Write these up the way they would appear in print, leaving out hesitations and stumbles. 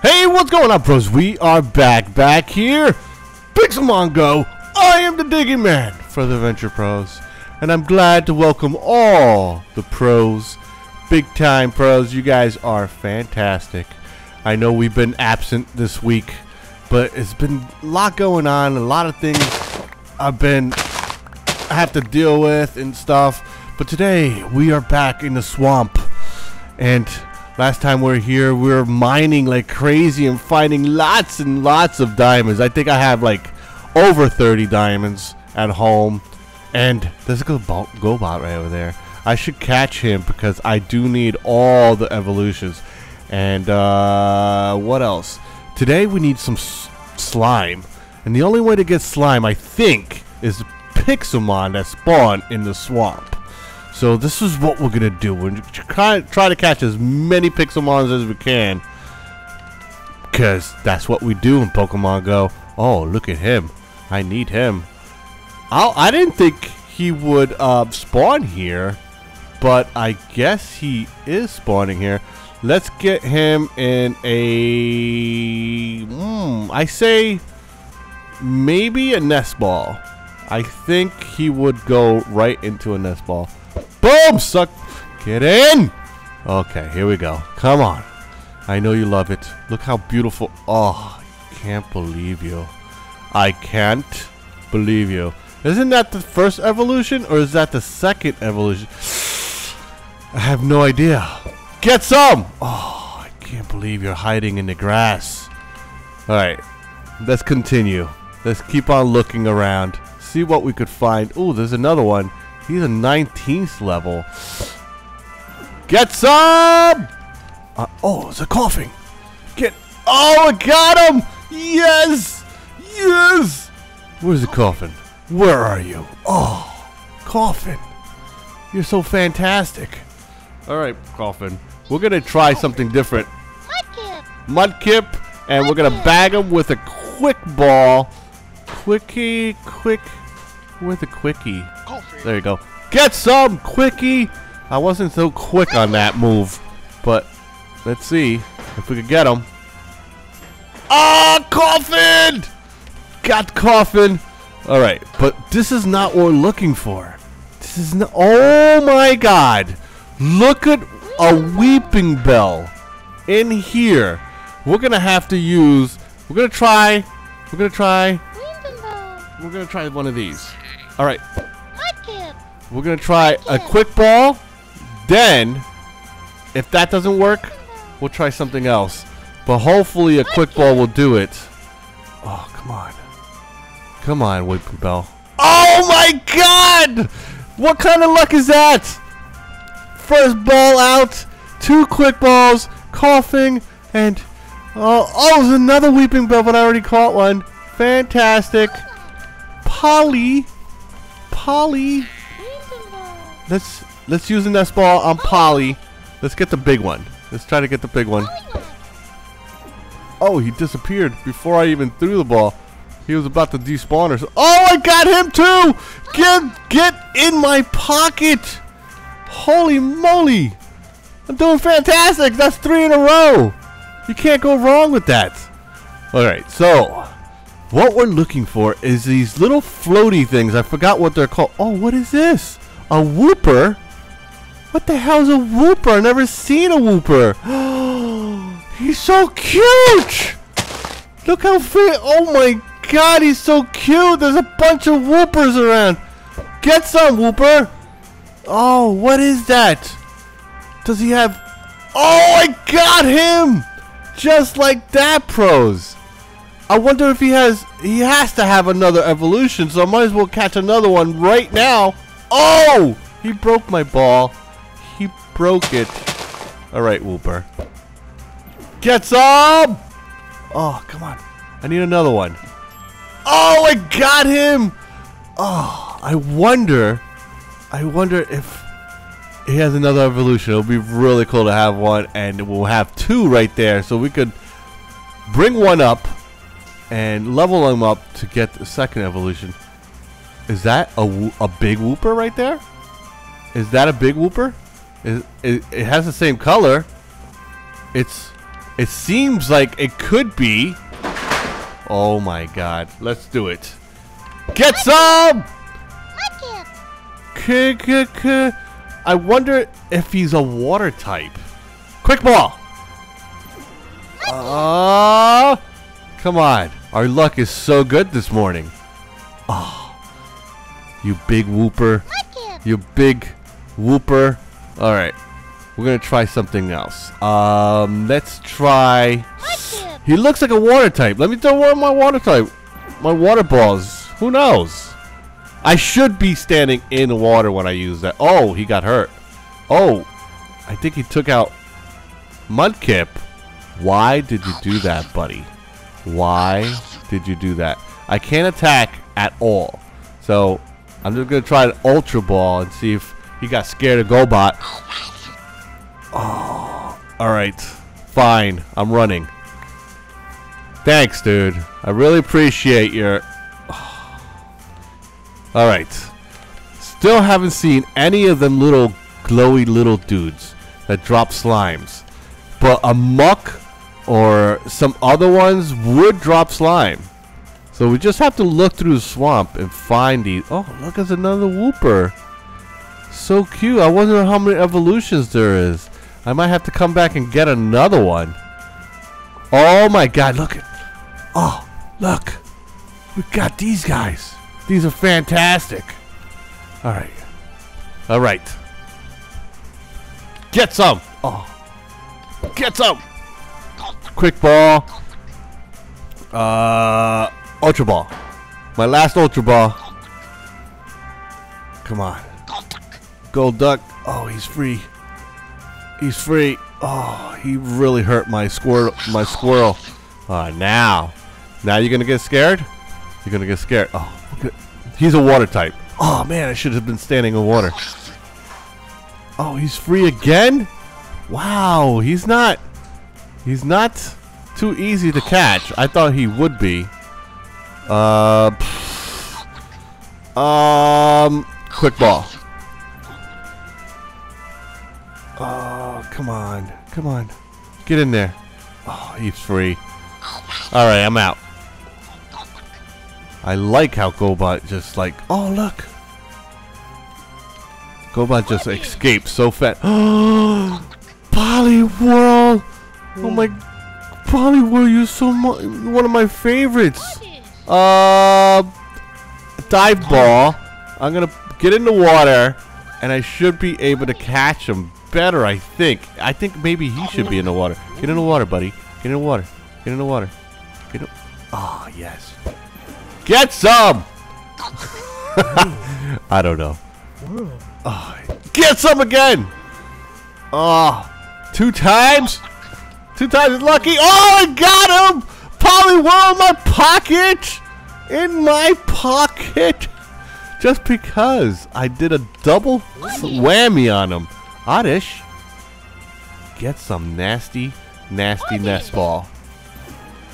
Hey, what's going on, bros? We are back here. Pixelmongo, I am the Diggy Man for the Venture Pros, and I'm glad to welcome all the pros, big-time pros. You guys are fantastic. I know we've been absent this week, but it's been a lot going on, a lot of things I have to deal with and stuff. But today we are back in the swamp, and last time we were here, we were mining like crazy and finding lots and lots of diamonds. I think I have like over 30 diamonds at home, and there's a GoBot right over there. I should catch him because I do need all the evolutions. And what else? Today we need some slime, and the only way to get slime, I think, is the Pixelmon that spawn in the swamp. So this is what we're gonna do. We're gonna try to catch as many Pixelmons as we can, because that's what we do in Pokemon Go. Oh, look at him! I need him. I didn't think he would spawn here, but I guess he is spawning here. Let's get him in a... I say maybe a nest ball. I think he would go right into a nest ball. Boom! Suck! Get in! Okay, here we go. Come on. I know you love it. Look how beautiful. Oh, I can't believe you. I can't believe you. Isn't that the first evolution, or is that the second evolution? I have no idea. Get some! Oh, I can't believe you're hiding in the grass. Alright, let's continue. Let's keep on looking around. See what we could find. Ooh, there's another one. He's a 19th level. Get some! Oh, it's a coughing. Get... Oh, I got him! Yes! Yes! Where's the coughing? Where are you? Oh, coughing. You're so fantastic. Alright, coughing. We're going to try something different. Mudkip. And we're going to bag him with a quick ball. With a quickie. There you go. Get some, quickie! I wasn't so quick on that move. But let's see if we can get him. Ah, coffin! Got coffin. Alright, but this is not what we're looking for. This is not... Oh my god! Look at a Weepinbell in here. We're gonna have to use. We're gonna try one of these. All right. We're gonna try a quick ball. Then, if that doesn't work, we'll try something else. But hopefully, a quick ball will do it. Oh, come on, come on, Weepinbell. Oh my god! What kind of luck is that? First ball out, two quick balls, coughing, and oh, there's another Weepinbell, but I already caught one. Fantastic. Polly. Let's use the nest ball on Polly. Let's get the big one. Let's try to get the big one. Oh, he disappeared before I even threw the ball. He was about to despawn or so. Oh, I got him too! Get in my pocket! Holy moly! I'm doing fantastic! That's three in a row! You can't go wrong with that! Alright, so what we're looking for is these little floaty things. I forgot what they're called. Oh, what is this? A Wooper? What the hell is a Wooper? I've never seen a Wooper! He's so cute! Look how fit! Oh my god, he's so cute! There's a bunch of Woopers around! Get some, Wooper! Oh, what is that? Does he have... Oh, I got him! Just like that, pros. I wonder if he has... He has to have another evolution, so I might as well catch another one right now. Oh! He broke my ball. He broke it. Alright, Wooper. Get some! Oh, come on. I need another one. Oh, I got him! Oh, I wonder if he has another evolution. It would be really cool to have one, and we'll have two right there. So we could bring one up and level them up to get the second evolution. Is that a big Wooper right there? Is that a big Wooper? It has the same color. It seems like it could be. Oh my god. Let's do it. Get some! Mudkip. I wonder if he's a water type. Quick ball! Oh, come on. Our luck is so good this morning. Oh, you big Wooper. You big Wooper. Alright. We're going to try something else. Let's try... He looks like a water type. Let me throw out my water type. My water balls. Who knows? I should be standing in the water when I use that. Oh, he got hurt. Oh, I think he took out Mudkip. Why did you do that, buddy? Why did you do that? I can't attack at all. So, I'm just going to try an Ultra Ball and see if he got scared of GoBot. Oh, alright. Fine. I'm running. Thanks, dude. I really appreciate your... Oh. Alright. Still haven't seen any of them little glowy little dudes that drop slimes. But a muck or some other ones would drop slime. So we just have to look through the swamp and find these. Oh, look, there's another Wooper. So cute. I wonder how many evolutions there is. I might have to come back and get another one. Oh my god, look. Oh, look. We got these guys. These are fantastic. Alright. Alright. Get some. Oh. Get some. Quick ball. Ultra ball. My last ultra ball. Come on. Golduck. Oh, he's free. He's free. Oh, he really hurt my squirrel. My squirrel. Now you're gonna get scared. You're gonna get scared. Oh, okay. He's a water type. Oh man, I should have been standing in water. Oh, he's free again. Wow, he's not. He's not too easy to catch. I thought he would be. Quick ball. Oh, come on. Come on. Get in there. Oh, he's free. Alright, I'm out. I like how GoBot just like... Oh, look. GoBot just escaped so fast. Oh, Poliwhirl. Oh my... Poliwhirl, you're so much... One of my favorites. Dive ball. I'm going to get in the water. And I should be able to catch him. Better, I think. I think maybe he should be in the water. Get in the water, buddy. Get in the water. Get in the water. Get in. Ah, oh, yes. Get some. I don't know. Oh, get some again. Oh, 2 times. 2 times is lucky. Oh, I got him. Poliwag in my pocket. In my pocket. Just because I did a double whammy on him. Oddish, get some nasty nest ball.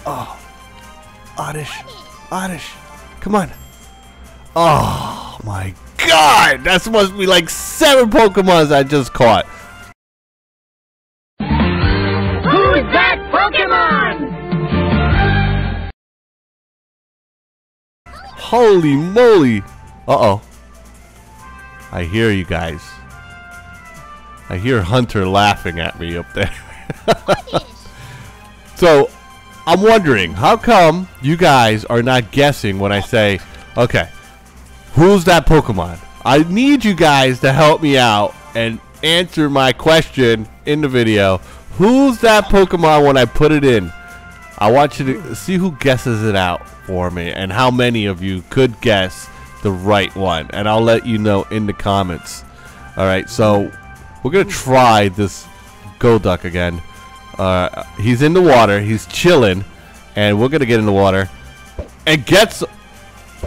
Oh, Oddish, come on. Oh my god, that must be like 7 Pokemons I just caught. Who's that Pokemon? Holy moly. Uh-oh. I hear you guys. I hear Hunter laughing at me up there. So, I'm wondering, how come you guys are not guessing when I say, okay, who's that Pokemon? I need you guys to help me out and answer my question in the video. Who's that Pokemon when I put it in? I want you to see who guesses it out for me and how many of you could guess the right one. And I'll let you know in the comments. All right, so... We're going to try this Golduck again. He's in the water. He's chilling. And we're going to get in the water. And get some.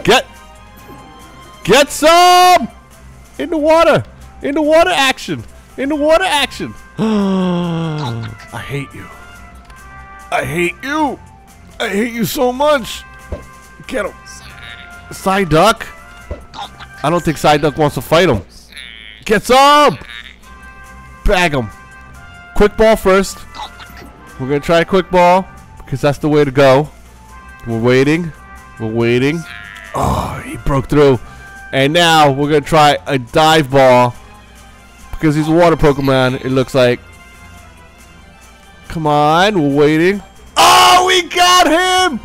Get some. In the water. In the water action. In the water action. I hate you. I hate you. I hate you so much. Get him. Psyduck. I don't think Psyduck wants to fight him. Gets up! Bag him. Quick ball first. We're going to try a quick ball because that's the way to go. We're waiting. We're waiting. Oh, he broke through. And now we're going to try a dive ball because he's a water Pokemon, it looks like. Come on. We're waiting. Oh, we got him!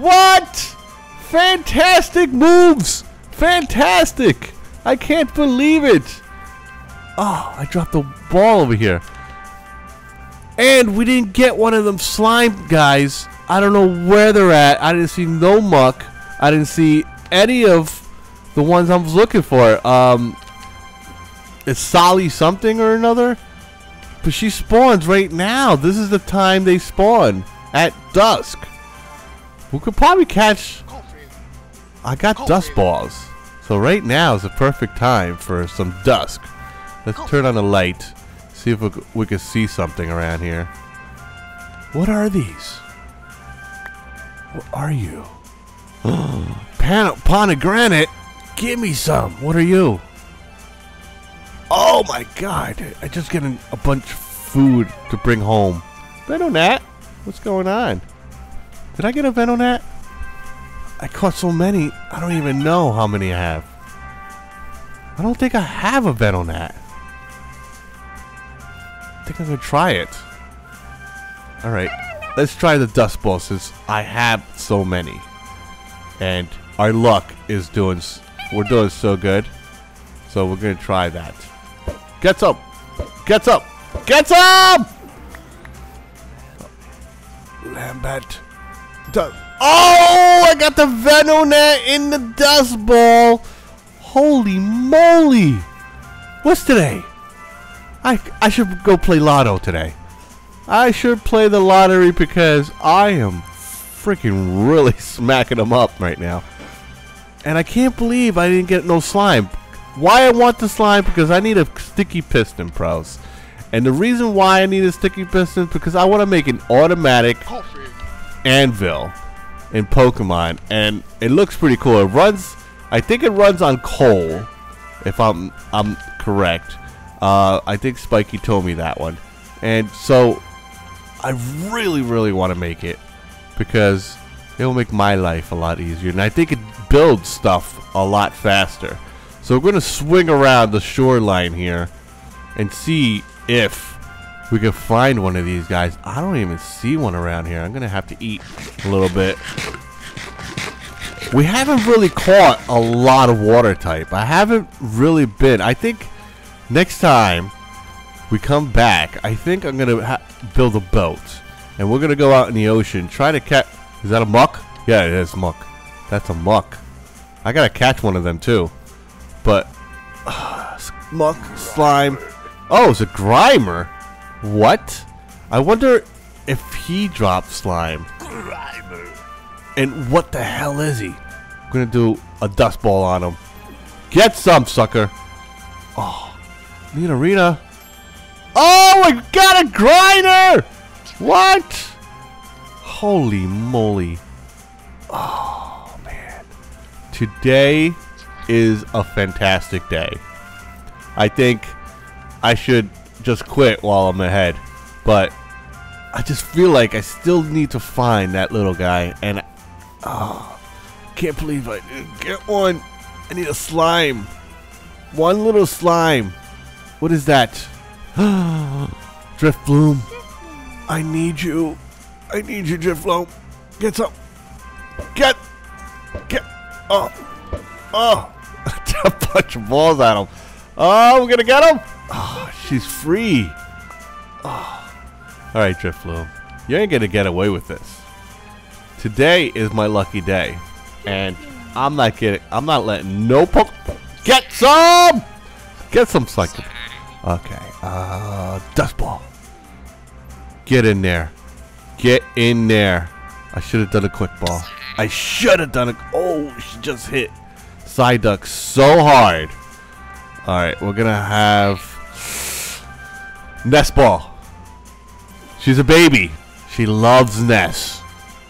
What? Fantastic moves. Fantastic. I can't believe it. Oh, I dropped the ball over here. And we didn't get one of them slime guys. I don't know where they're at. I didn't see no muck. I didn't see any of the ones I was looking for. It's Solly something or another. But she spawns right now. This is the time they spawn. At dusk. We could probably catch... I got dust balls. So right now is the perfect time for some dusk. Let's turn on the light. See if we can see something around here. What are these? What are you? Pomegranate? Give me some. What are you? Oh my god. I just get a bunch of food to bring home. Venonat? What's going on? Did I get a Venonat? I caught so many, I don't even know how many I have. I don't think I have a Venonat. I think I'm going to try it. Alright, let's try the dust ball since I have so many. And our luck is doing... we're doing so good. So we're going to try that. Gets up! Gets up! Gets up! Lambert. Oh, I got the Venonat in the dust ball. Holy moly. What's today? I should go play lotto today. I should play the lottery because I am freaking really smacking them up right now. And I can't believe I didn't get no slime. Why I want the slime? Because I need a sticky piston, pros. And the reason why I need a sticky piston is because I want to make an automatic anvil in Pokemon, and it looks pretty cool. It runs, I think it runs on coal, if I'm correct. I think Spiky told me that one, and so I really want to make it because it will make my life a lot easier, and I think it builds stuff a lot faster. So we're gonna swing around the shoreline here and see if we could find one of these guys. I don't even see one around here. I'm going to have to eat a little bit. We haven't really caught a lot of water type. I haven't really been. I think next time we come back, I think I'm going to build a boat. And we're going to go out in the ocean. Try to catch... Is that a muck? Yeah, it is muck. That's a muck. I got to catch one of them too. But... muck, slime... Oh, it's a Grimer. What? I wonder if he dropped slime. Grimer. And what the hell is he? I'm gonna do a dust ball on him. Get some, sucker. Oh, need arena. Oh, I got a Grimer. What? Holy moly. Oh, man. Today is a fantastic day. I think I should... just quit while I'm ahead, but I just feel like I still need to find that little guy, and oh, can't believe I didn't get one. I need a slime, one little slime. What is that? Drifloom. I need you. I need you, Drifloom. Get some. Get. Oh, oh! A bunch of balls at him. Oh, we're gonna get him. Oh, she's free. Oh. Alright, Drifloom. You ain't gonna get away with this. Today is my lucky day. And I'm not kidding. I'm not letting no poke. Get some! Get some psychic. Okay. Dust ball. Get in there. Get in there. I should have done a quick ball. I should have done a... Oh, she just hit Psyduck so hard. Alright, we're gonna have... Nest ball. She's a baby. She loves nests.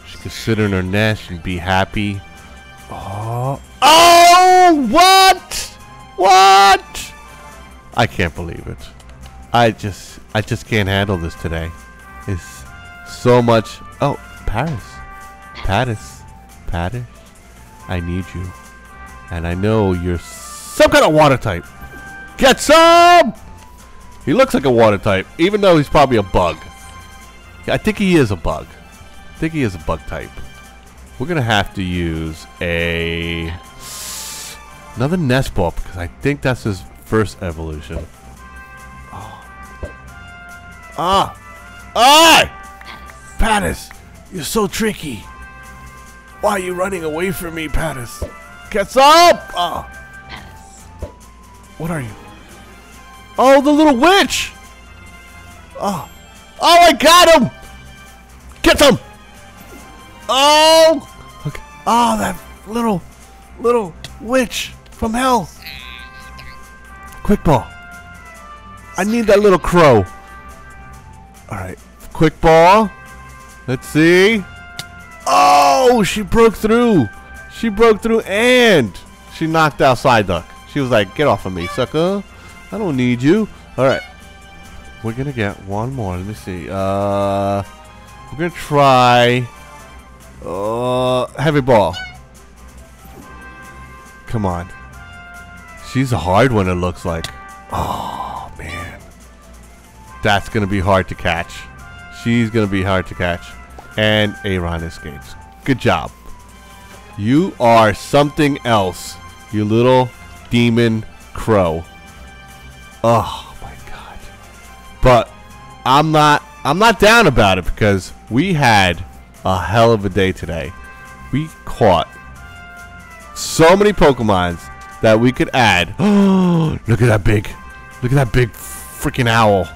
She can sit in her nest and be happy. Oh, what? I can't believe it. I just can't handle this today. It's so much. Oh, Paris, I need you. And I know you're some kind of water type. Get some! He looks like a water type, even though he's probably a bug. I think he is a bug. I think he is a bug type. We're gonna have to use another nest ball because I think that's his first evolution. Oh. Ah! Ah! Paris, you're so tricky. Why are you running away from me, Paris? Get up! Ah! What are you? Oh, the little witch! Oh, oh, I got him! Get him! Oh! Okay. Oh, that little witch from hell! Quick ball! I need that little crow. All right, quick ball. Let's see. Oh, she broke through. She broke through, and she knocked out Psyduck. She was like, "Get off of me, sucker! I don't need you." All right, we're gonna get one more. Let me see. We're gonna try heavy ball. Come on, she's a hard one. It looks like. Oh man, that's gonna be hard to catch. She's gonna be hard to catch, and Aron escapes. Good job. You are something else, you little demon crow. Oh my god. But I'm not down about it because we had a hell of a day today. We caught so many Pokemons that we could add. Oh, look at that big freaking owl.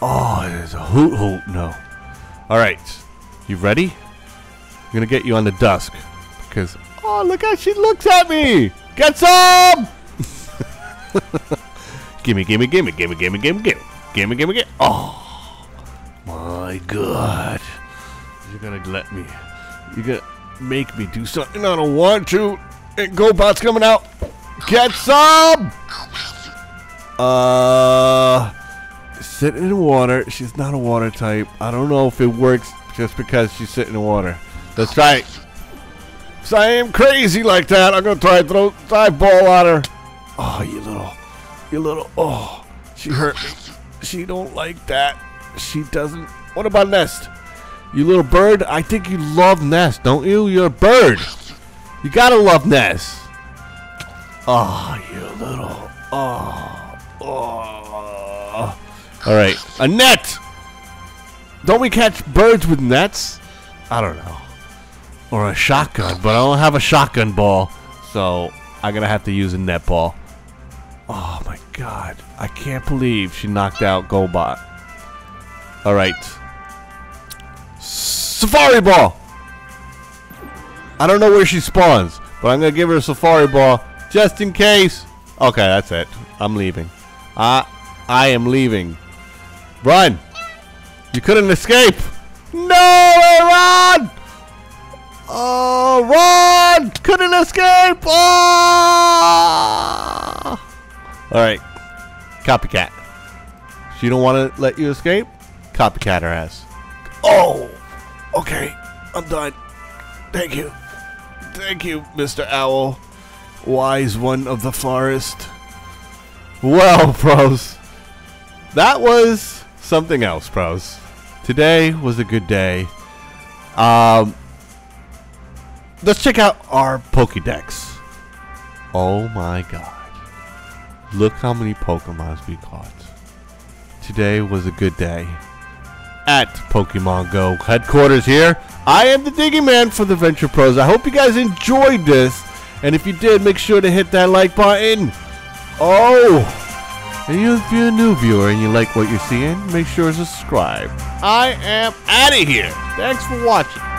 Oh, there's a Hoot-hoot. No. Alright. You ready? I'm gonna get you on the dusk because oh look how she looks at me! Get some! Gimme. Oh my god. You're gonna let me. You're gonna make me do something I don't want to. And GoBots coming out. Get some! Sitting in the water. She's not a water type. I don't know if it works just because she's sitting in the water. Let's try it. So I am crazy like that. I'm gonna try to throw dive ball at her. Oh, you little, oh, she hurt me. She don't like that. She doesn't. What about nest? You little bird, I think you love nest, don't you? You're a bird. You gotta love nest. Oh, you little, oh. All right, a net. Don't we catch birds with nets? I don't know. Or a shotgun, but I don't have a shotgun ball. So I'm gonna have to use a net ball. Oh my god. I can't believe she knocked out Golbat. Alright. Safari ball! I don't know where she spawns, but I'm gonna give her a safari ball just in case. Okay, that's it. I'm leaving. I am leaving. Run! You couldn't escape! No, Aron! Oh, run! Couldn't escape! Oh! Alright, copycat. She don't want to let you escape? Copycat her ass. Oh! Okay, I'm done. Thank you. Thank you, Mr. Owl. Wise one of the forest. Well, pros. That was something else, pros. Today was a good day. Let's check out our Pokedex. Oh my god. Look how many Pokemons we caught. Today was a good day. At Pokemon GO headquarters here, I am the Diggy Man for the Venture Pros. I hope you guys enjoyed this. And if you did, make sure to hit that like button. Oh! And if you're a new viewer and you like what you're seeing, make sure to subscribe. I am out of here. Thanks for watching.